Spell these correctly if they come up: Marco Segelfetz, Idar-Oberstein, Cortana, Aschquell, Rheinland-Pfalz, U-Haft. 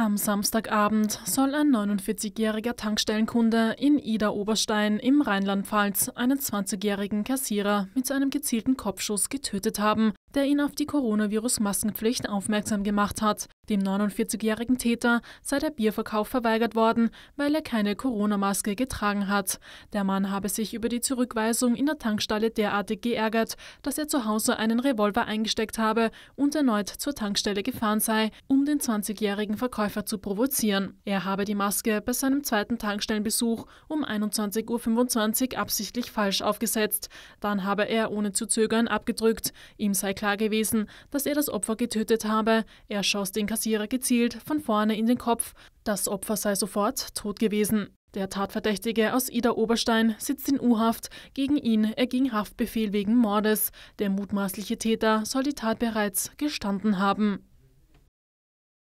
Am Samstagabend soll ein 49-jähriger Tankstellenkunde in Idar-Oberstein im Rheinland-Pfalz einen 20-jährigen Kassierer mit einem gezielten Kopfschuss getötet haben, der ihn auf die Coronavirus-Maskenpflicht aufmerksam gemacht hat. Dem 49-jährigen Täter sei der Bierverkauf verweigert worden, weil er keine Corona-Maske getragen hat. Der Mann habe sich über die Zurückweisung in der Tankstelle derartig geärgert, dass er zu Hause einen Revolver eingesteckt habe und erneut zur Tankstelle gefahren sei, um den 20-jährigen Verkäufer zu provozieren. Er habe die Maske bei seinem zweiten Tankstellenbesuch um 21:25 Uhr absichtlich falsch aufgesetzt. Dann habe er ohne zu zögern abgedrückt. Ihm sei klar gewesen, dass er das Opfer getötet habe. Er schoss den Kassierer gezielt von vorne in den Kopf. Das Opfer sei sofort tot gewesen. Der Tatverdächtige aus Idar-Oberstein sitzt in U-Haft. Gegen ihn erging Haftbefehl wegen Mordes. Der mutmaßliche Täter soll die Tat bereits gestanden haben.